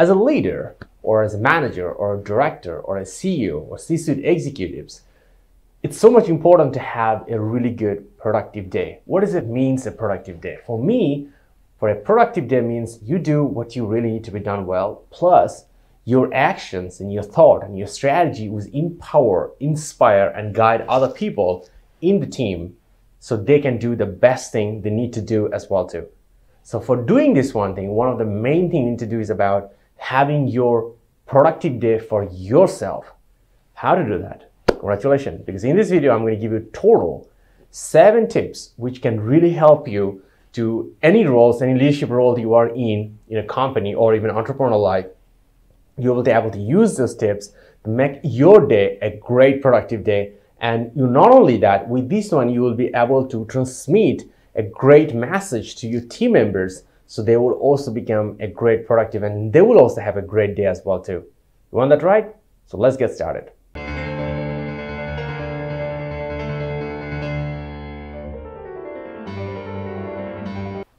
As a leader, or as a manager, or a director, or a CEO, or C-suite executives, it's so much important to have a really good productive day. What does it mean, a productive day? For me, for a productive day means you do what you really need to be done well, plus your actions and your thought and your strategy will empower, inspire, and guide other people in the team so they can do the best thing they need to do as well too. So for doing this one thing, one of the main things you need to do is about having your productive day for yourself. How to do that? Congratulations, because in this video, I'm going to give you a total 7 tips which can really help you to any roles, any leadership role you are in a company or even entrepreneurial life. You will be able to use those tips to make your day a great productive day. And you not only that, with this one, you will be able to transmit a great message to your team members, so they will also become a great productive and they will also have a great day as well too. You want that right? So let's get started.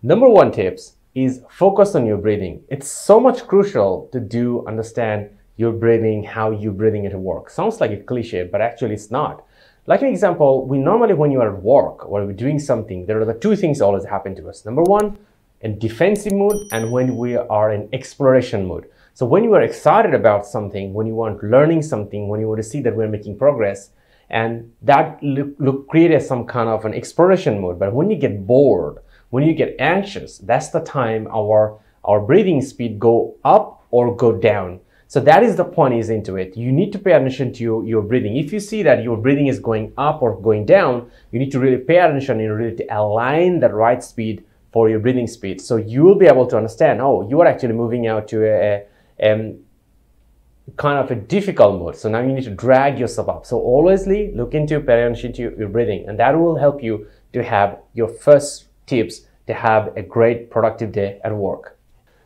Number 1 tips is focus on your breathing. It's so much crucial to understand your breathing, how you're breathing at work. Sounds like a cliche, but actually it's not. Like an example, we normally, when you are at work or we're doing something, there are the 2 things always happen to us. Number 1, in defensive mood, and when we are in exploration mood. So when you are excited about something, when you want learning something, when you want to see that we're making progress, and that look created some kind of an exploration mood. But when you get bored, when you get anxious, that's the time our breathing speed go up or go down. So that is the point is into it. You need to pay attention to your breathing. If you see that your breathing is going up or going down, you need to really pay attention and really to align the right speed for your breathing speed. So you will be able to understand, oh, you are actually moving out to a kind of a difficult mode. So now you need to drag yourself up. So always look into, pay attention to your breathing, and that will help you to have your first tips to have a great productive day at work.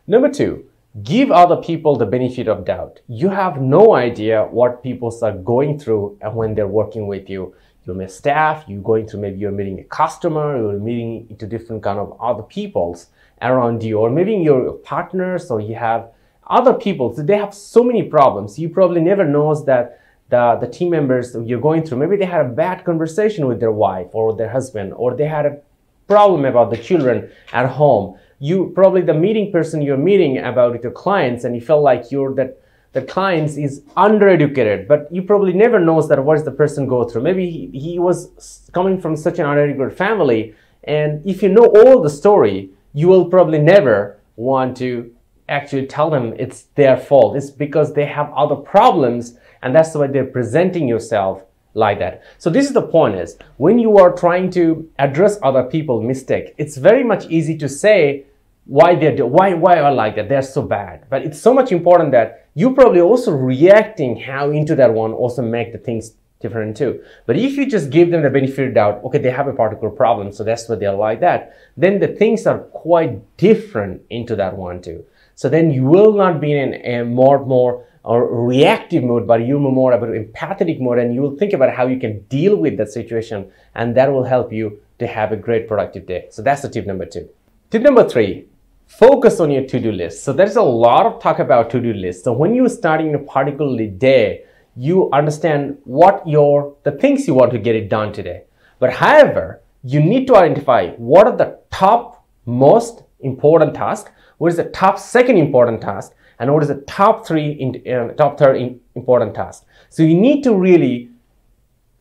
Number 2, give other people the benefit of doubt. You have no idea what people are going through and when they're working with you. You may staff, you're going through, maybe you're meeting a customer, you're meeting to different kind of other peoples around you, or maybe your partners, or you have other people. So they have so many problems. You probably never knows that the team members you're going through, maybe they had a bad conversation with their wife or their husband, or they had a problem about the children at home. You probably the meeting person you're meeting about with your clients, and you feel like you're that the clients is undereducated, but you probably never knows that what the person go through. Maybe he was coming from such an undereducated family, and if you know all the story, you will probably never want to actually tell them it's their fault. It's because they have other problems, and that's why they're presenting yourself like that. So this is the point is, when you are trying to address other people's mistake, it's very much easy to say why are like that, they're so bad. But it's so much important that you probably also reacting how into that one also make the things different too. But if you just give them the benefit of doubt, okay, they have a particular problem, so that's why they're like that, then the things are quite different into that one too. So then you will not be in a more or reactive mode, but you're more about empathetic mode, and you will think about how you can deal with that situation, and that will help you to have a great productive day. So that's the tip number 2. Tip number 3, focus on your to-do list. So there's a lot of talk about to-do list. So when you're starting a particular day, you understand what the things you want to get it done today. But however, you need to identify what are the top most important task, what is the top second important task, and what is the top third important task. So you need to really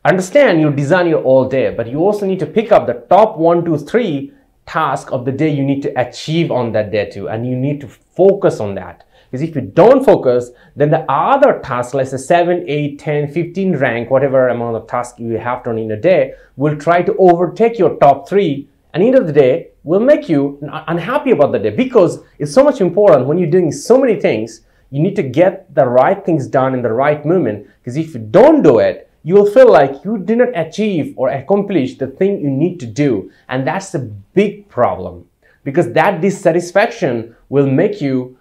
understand you design your all day, but you also need to pick up the top 1, 2, 3 task of the day you need to achieve on that day too, and you need to focus on that. Because if you don't focus, then the other task, let's say 7, 8, 10, 15 rank, whatever amount of tasks you have done in a day, will try to overtake your top 3, and end of the day will make you unhappy about the day, because it's so much important when you're doing so many things, you need to get the right things done in the right moment. Because if you don't do it, you will feel like you did not achieve or accomplish the thing you need to do. And that's a big problem, because that dissatisfaction will make you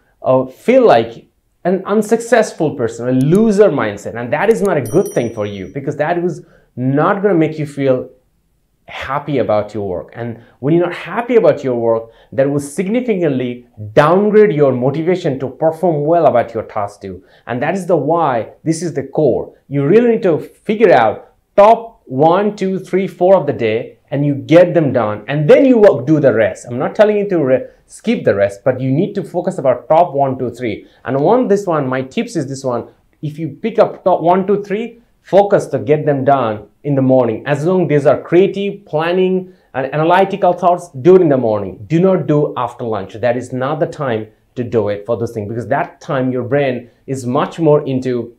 feel like an unsuccessful person, a loser mindset. And that is not a good thing for you, because that was not going to make you feel happy about your work. And when you're not happy about your work, that will significantly downgrade your motivation to perform well about your task too. And that is the why this is the core. You really need to figure out top 1, 2, 3, 4 of the day, and you get them done, and then you will do the rest. I'm not telling you to skip the rest, but you need to focus about top 1, 2, 3. And on this one, my tips is this one: if you pick up top 1, 2, 3, focus to get them done in the morning. As long as these are creative, planning, and analytical thoughts, do it in the morning. Do not do after lunch. That is not the time to do it for those things, because that time your brain is much more into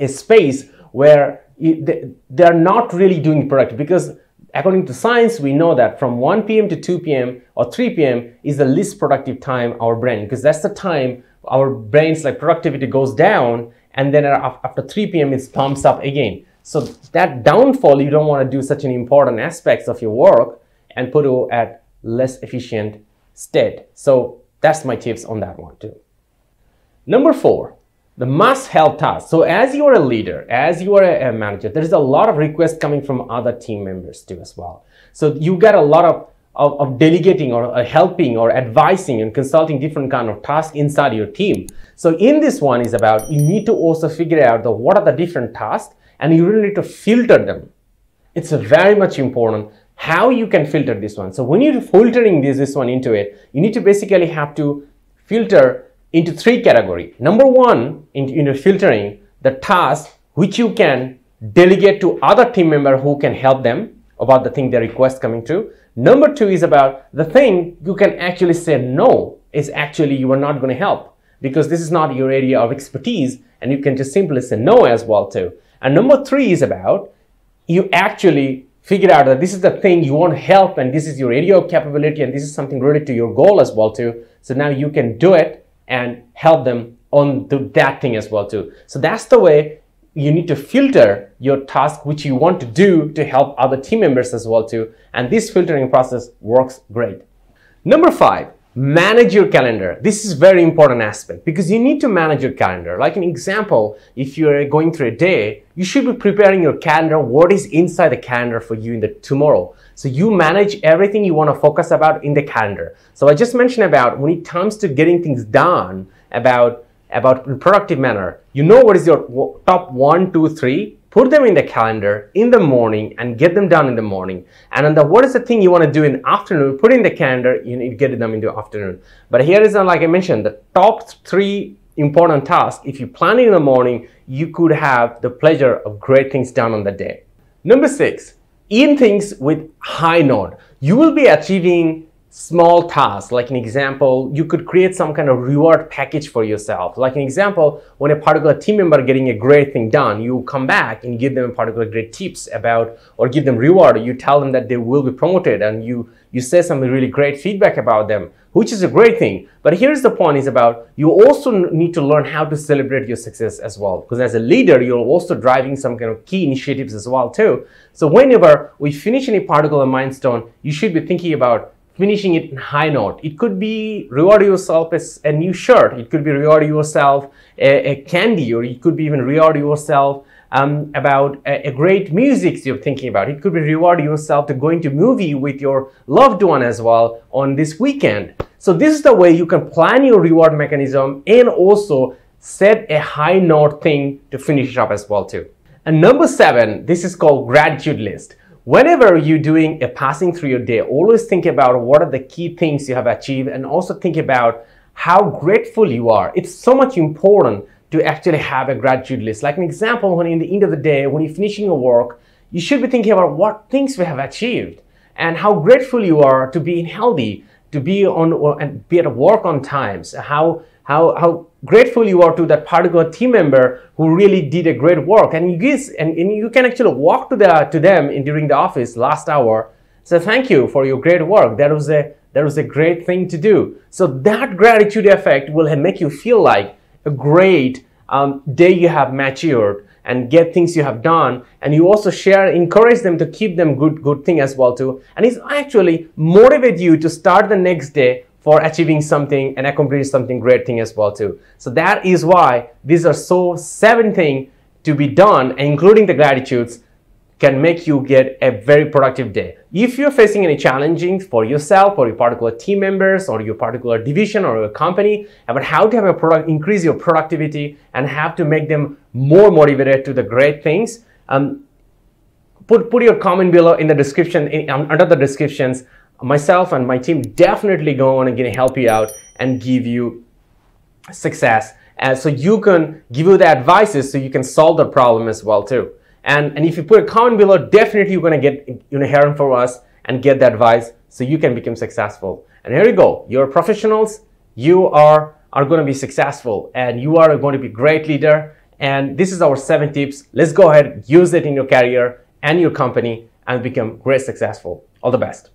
a space where they're not really doing productive. Because according to science, we know that from 1 p.m. to 2 p.m. or 3 p.m. is the least productive time our brain, because that's the time our brain's like productivity goes down, and then after 3 p.m. it pumps up again. So that downfall, you don't want to do such an important aspects of your work and put it at less efficient state. So that's my tips on that one too. Number 4, the must-have task. So as you are a leader, as you are a manager, there is a lot of requests coming from other team members too as well. So you get a lot of delegating or helping or advising and consulting different kind of tasks inside your team. So in this one is about, you need to also figure out what are the different tasks, and you really need to filter them. It's very much important how you can filter this one. So when you're filtering this one into it, you need to basically have to filter into 3 categories. Number 1, in filtering the tasks which you can delegate to other team member who can help them about the thing they request coming to. Number 2 is about the thing you can actually say no, is actually you are not going to help, because this is not your area of expertise, and you can just simply say no as well too. And number 3 is about, you actually figure out that this is the thing you want help, and this is your area of capability, and this is something related to your goal as well too. So now you can do it and help them on that thing as well too. So that's the way you need to filter your task which you want to do to help other team members as well too. And this filtering process works great. Number 5, manage your calendar. This is very important aspect, because you need to manage your calendar. Like an example, if you're going through a day, you should be preparing your calendar, what is inside the calendar for you in the tomorrow. So you manage everything you want to focus about in the calendar. So I just mentioned about when it comes to getting things done about in productive manner, you know what is your top 1, 2, 3, put them in the calendar in the morning and get them done in the morning. And then what is the thing you want to do in the afternoon, put in the calendar, you need to get them into the afternoon. But here is, like I mentioned, the top 3 important tasks. If you plan it in the morning, you could have the pleasure of great things done on the day. Number 6, end things with high note. You will be achieving small tasks. Like an example, you could create some kind of reward package for yourself. Like an example, when a particular team member getting a great thing done, you come back and give them a particular great tips about, or give them reward, or you tell them that they will be promoted, and you say some really great feedback about them, which is a great thing. But here's the point is about, you also need to learn how to celebrate your success as well, because as a leader, you're also driving some kind of key initiatives as well too. So whenever we finish any particular milestone, you should be thinking about finishing it in high note. It could be reward yourself as a new shirt. It could be reward yourself a candy, or it could be even reward yourself about a great music you're thinking about. It could be reward yourself to going to movie with your loved one as well on this weekend. So this is the way you can plan your reward mechanism, and also set a high note thing to finish it up as well too. And number 7, this is called gratitude list. Whenever you're doing a passing through your day, always think about what are the key things you have achieved, and also think about how grateful you are. It's so much important to actually have a gratitude list. Like an example, when in the end of the day, when you're finishing your work, you should be thinking about what things we have achieved and how grateful you are to being healthy, to be on and be at work on times, how grateful you are to that particular team member who really did a great work. And you can actually walk to them during the office last hour. So thank you for your great work. That was a great thing to do. So that gratitude effect will make you feel like a great day you have matured and get things you have done. And you also share, encourage them to keep them good thing as well too. And it's actually motivate you to start the next day for achieving something and accomplish something great thing as well too. So that is why these are 7 things to be done, including the gratitudes can make you get a very productive day. If you're facing any challenges for yourself or your particular team members or your particular division or your company about how to have a product increase your productivity and have to make them more motivated to the great things, put your comment below in the description, under the descriptions. Myself and my team definitely go on and gonna help you out and give you success, and so you can give you the advices so you can solve the problem as well too. And if you put a comment below, definitely you're gonna get hearing from us and get the advice so you can become successful. And here you go, you're professionals, you are gonna be successful and you are going to be a great leader. And this is our 7 tips. Let's go ahead, use it in your career and your company and become great successful. All the best.